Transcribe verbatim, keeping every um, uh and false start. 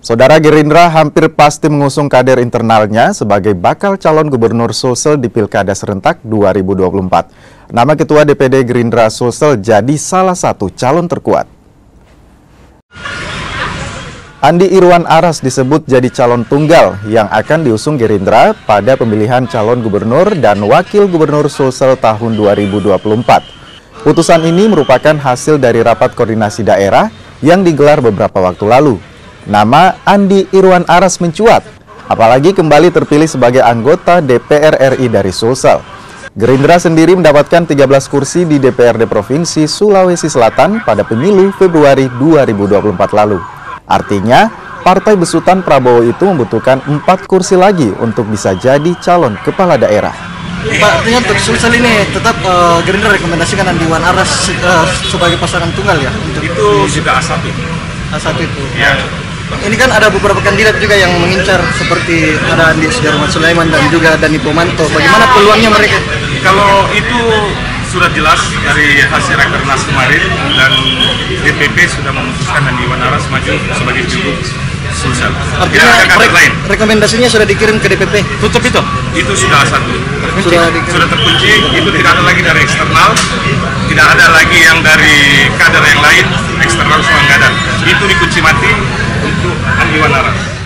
Saudara, Gerindra hampir pasti mengusung kader internalnya sebagai bakal calon gubernur Sulsel di Pilkada Serentak dua ribu dua puluh empat. Nama Ketua D P D Gerindra Sulsel jadi salah satu calon terkuat. Andi Irwan Aras disebut jadi calon tunggal yang akan diusung Gerindra pada pemilihan calon gubernur dan wakil gubernur Sulsel tahun dua ribu dua puluh empat. Putusan ini merupakan hasil dari rapat koordinasi daerah yang digelar beberapa waktu lalu. Nama Andi Irwan Aras mencuat, apalagi kembali terpilih sebagai anggota D P R R I dari Sulsel. Gerindra sendiri mendapatkan tiga belas kursi di D P R D Provinsi Sulawesi Selatan pada pemilu Februari dua ribu dua puluh empat lalu. Artinya, partai besutan Prabowo itu membutuhkan empat kursi lagi untuk bisa jadi calon kepala daerah. Pak, artinya untuk Sulsel ini tetap uh, Gerindra rekomendasikan Andi Irwan Aras uh, sebagai pasangan tunggal ya? Untuk itu sudah asap itu. Asap itu? Ya. Ini kan ada beberapa kandidat juga yang mengincar, seperti ada Andi Sudirman Sulaiman dan juga Dani Pomanto. Bagaimana peluangnya mereka? Kalau itu sudah jelas dari hasil rakernas kemarin, dan D P P sudah memutuskan Andi Wanara maju sebagai Pilgub Sulsel. Artinya re lain. rekomendasinya sudah dikirim ke D P P? Tutup itu? Itu sudah satu. Sudah, sudah terkunci, itu tidak ada lagi dari eksternal, tidak ada lagi yang dari kader yang lain, eksternal semua nggak ada. Itu dikunci mati. Andi Wanara.